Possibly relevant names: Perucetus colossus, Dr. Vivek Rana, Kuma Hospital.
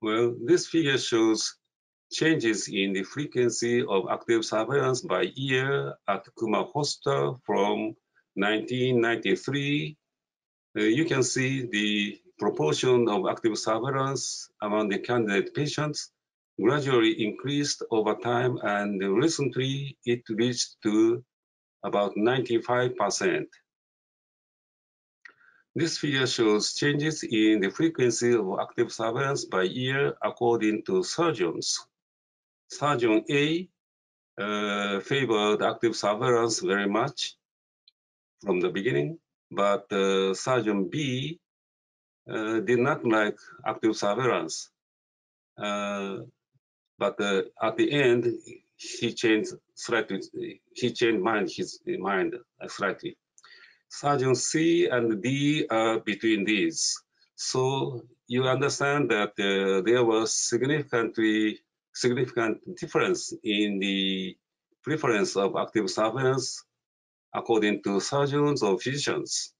Well, this figure shows changes in the frequency of active surveillance by year at Kuma Hospital from 1993. You can see the proportion of active surveillance among the candidate patients gradually increased over time, and recently it reached to about 95%. This figure shows changes in the frequency of active surveillance by year according to surgeons. Surgeon A favored active surveillance very much from the beginning, but Surgeon B did not like active surveillance. But at the end, he changed his mind slightly. Surgeon C and D are between these. So you understand that there was significant difference in the preference of active surveillance according to surgeons or physicians.